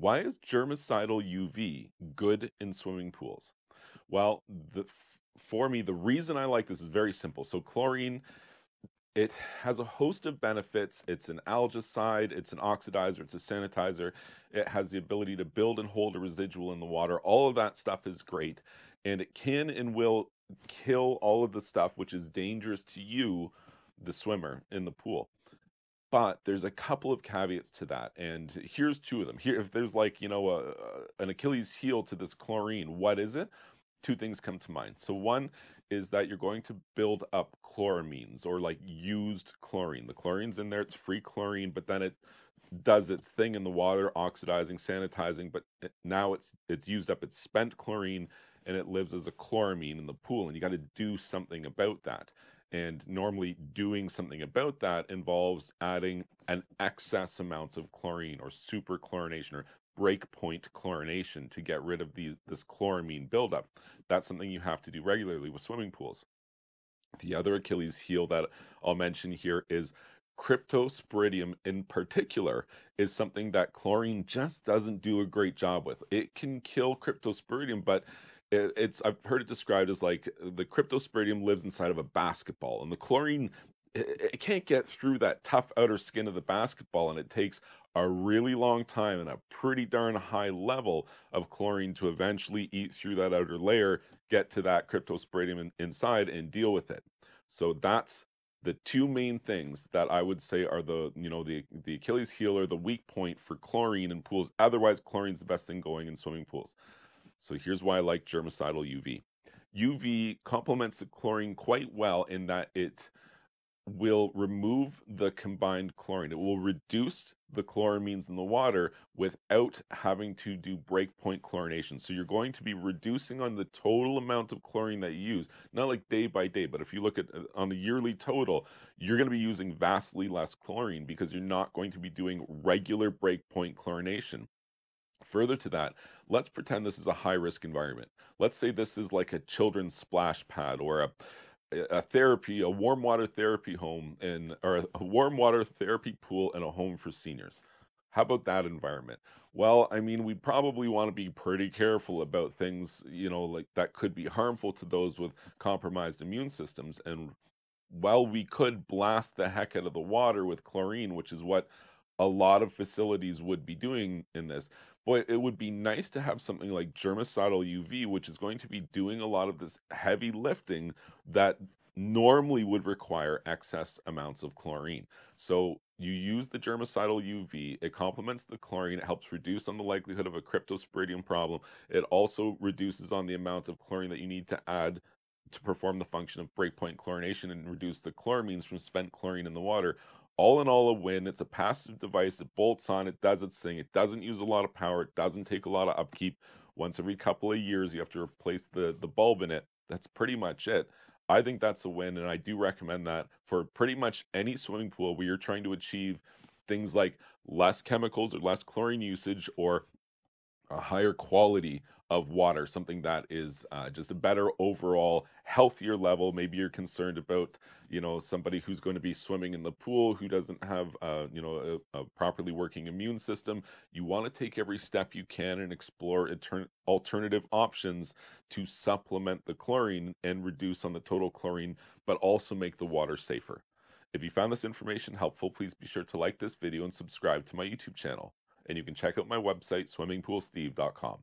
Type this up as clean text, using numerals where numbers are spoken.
Why is germicidal UV good in swimming pools? Well, for me, the reason I like this is very simple. So chlorine, it has a host of benefits. It's an algicide, it's an oxidizer, it's a sanitizer. It has the ability to build and hold a residual in the water. All of that stuff is great. And it can and will kill all of the stuff which is dangerous to you, the swimmer, in the pool. But there's a couple of caveats to that, and here's two of them. Here, if there's like, you know, an Achilles heel to this chlorine, what is it? Two things come to mind. So one is that you're going to build up chloramines, or like used chlorine. The chlorine's in there, it's free chlorine, but then it does its thing in the water, oxidizing, sanitizing, but now it's used up, it's spent chlorine, and it lives as a chloramine in the pool, and you got to do something about that. And normally doing something about that involves adding an excess amount of chlorine, or super chlorination, or breakpoint chlorination, to get rid of this chloramine buildup. That's something you have to do regularly with swimming pools. The other Achilles heel that I'll mention here is Cryptosporidium in particular is something that chlorine just doesn't do a great job with. It can kill Cryptosporidium, but I've heard it described as like the Cryptosporidium lives inside of a basketball, and the chlorine, it can't get through that tough outer skin of the basketball, and it takes a really long time and a pretty darn high level of chlorine to eventually eat through that outer layer, get to that Cryptosporidium inside, and deal with it. So that's the two main things that I would say are the Achilles heel, or the weak point for chlorine in pools. Otherwise, chlorine's the best thing going in swimming pools. So here's why I like germicidal UV. UV complements the chlorine quite well in that it will remove the combined chlorine. It will reduce the chloramines in the water without having to do breakpoint chlorination. So you're going to be reducing on the total amount of chlorine that you use, not like day by day, but if you look at on the yearly total, you're going to be using vastly less chlorine because you're not going to be doing regular breakpoint chlorination. Further to that, let's pretend this is a high-risk environment. Let's say this is like a children's splash pad, or a warm water therapy home, or a warm water therapy pool in a home for seniors. How about that environment? Well, I mean, we probably want to be pretty careful about things, you know, like that could be harmful to those with compromised immune systems. And while we could blast the heck out of the water with chlorine, which is what a lot of facilities would be doing in this, boy, it would be nice to have something like germicidal UV, which is going to be doing a lot of this heavy lifting that normally would require excess amounts of chlorine. So you use the germicidal UV, it complements the chlorine, it helps reduce on the likelihood of a Cryptosporidium problem. It also reduces on the amount of chlorine that you need to add to perform the function of breakpoint chlorination and reduce the chloramines from spent chlorine in the water. All in all, a win. It's a passive device. It bolts on. It does its thing. It doesn't use a lot of power. It doesn't take a lot of upkeep. Once every couple of years, you have to replace the bulb in it. That's pretty much it. I think that's a win, and I do recommend that for pretty much any swimming pool where you're trying to achieve things like less chemicals or less chlorine usage, or a higher quality of water, something that is just a better overall, healthier level. Maybe you're concerned about, you know, somebody who's going to be swimming in the pool who doesn't have, you know, a properly working immune system. You want to take every step you can and explore alternative options to supplement the chlorine and reduce on the total chlorine, but also make the water safer. If you found this information helpful, please be sure to like this video and subscribe to my YouTube channel. And you can check out my website, swimmingpoolsteve.com.